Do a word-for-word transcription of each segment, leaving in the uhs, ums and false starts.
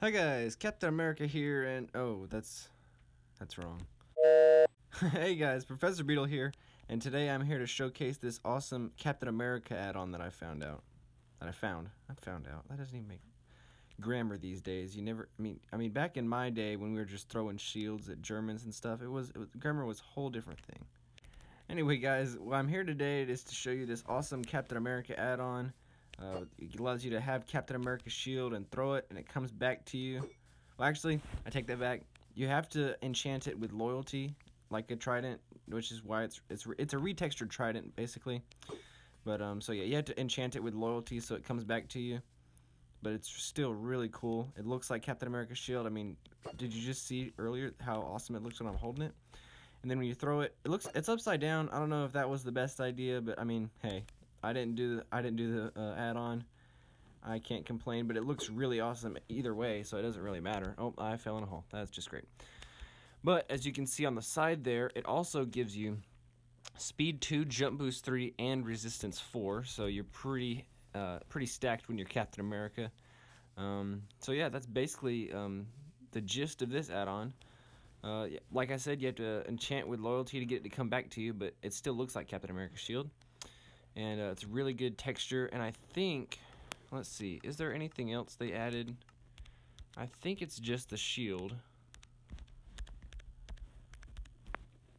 Hi guys, Captain America here, and oh, that's that's wrong. Hey guys, Professor Beetle here, and today I'm here to showcase this awesome Captain America add-on that I found out. That I found. I found out. That doesn't even make grammar these days. You never. I mean, I mean, back in my day when we were just throwing shields at Germans and stuff, it was, it was grammar was a whole different thing. Anyway, guys, what I'm here today is to show you this awesome Captain America add-on. Uh, it allows you to have Captain America's shield and throw it, and it comes back to you. Well, actually, I take that back. You have to enchant it with loyalty, like a trident, which is why it's it's it's a retextured trident, basically. But um, so yeah, you have to enchant it with loyalty, so it comes back to you. But it's still really cool. It looks like Captain America's shield. I mean, did you just see earlier how awesome it looks when I'm holding it? And then when you throw it, it looks it's upside down. I don't know if that was the best idea, but I mean, hey. I didn't do the, I didn't do the uh, add-on. I can't complain, but it looks really awesome either way, so it doesn't really matter. Oh, I fell in a hole. That's just great. But as you can see on the side there, it also gives you speed two, jump boost three, and resistance four. So you're pretty uh, pretty stacked when you're Captain America. Um, so yeah, that's basically um, the gist of this add-on. Uh, like I said, you have to enchant with loyalty to get it to come back to you, but it still looks like Captain America's shield. And uh, it's really good texture, and I think, let's see, is there anything else they added? I think it's just the shield.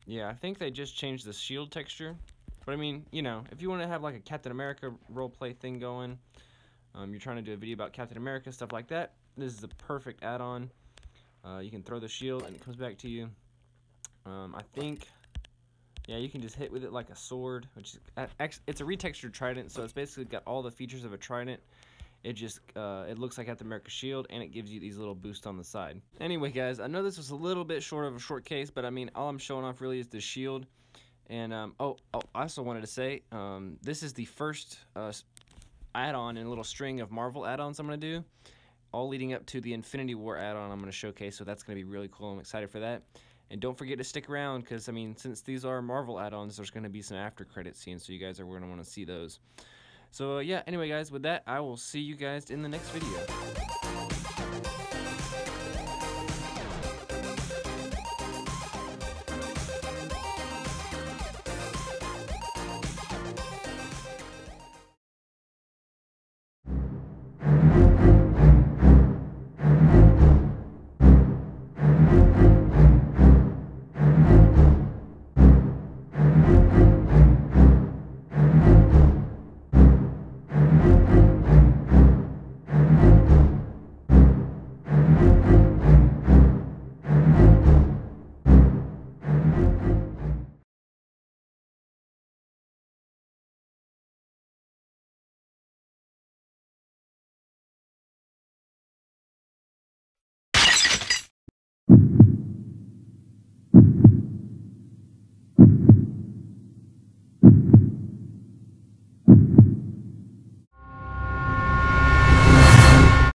Yeah, I think they just changed the shield texture. But I mean, you know, if you want to have like a Captain America roleplay thing going, um, you're trying to do a video about Captain America, stuff like that, this is the perfect add-on. Uh, you can throw the shield and it comes back to you. Um, I think... Yeah, you can just hit with it like a sword, which is, it's a retextured trident, so it's basically got all the features of a trident. It just, uh, it looks like Captain America's shield, and it gives you these little boosts on the side. Anyway, guys, I know this was a little bit short of a short case, but I mean, all I'm showing off really is the shield. And, um, oh, oh, I also wanted to say, um, this is the first uh, add-on in a little string of Marvel add-ons I'm going to do, all leading up to the Infinity War add-on I'm going to showcase, so that's going to be really cool. I'm excited for that. And don't forget to stick around, because, I mean, since these are Marvel add-ons, there's going to be some after-credit scenes, so you guys are going to want to see those. So, uh, yeah, anyway, guys, with that, I will see you guys in the next video.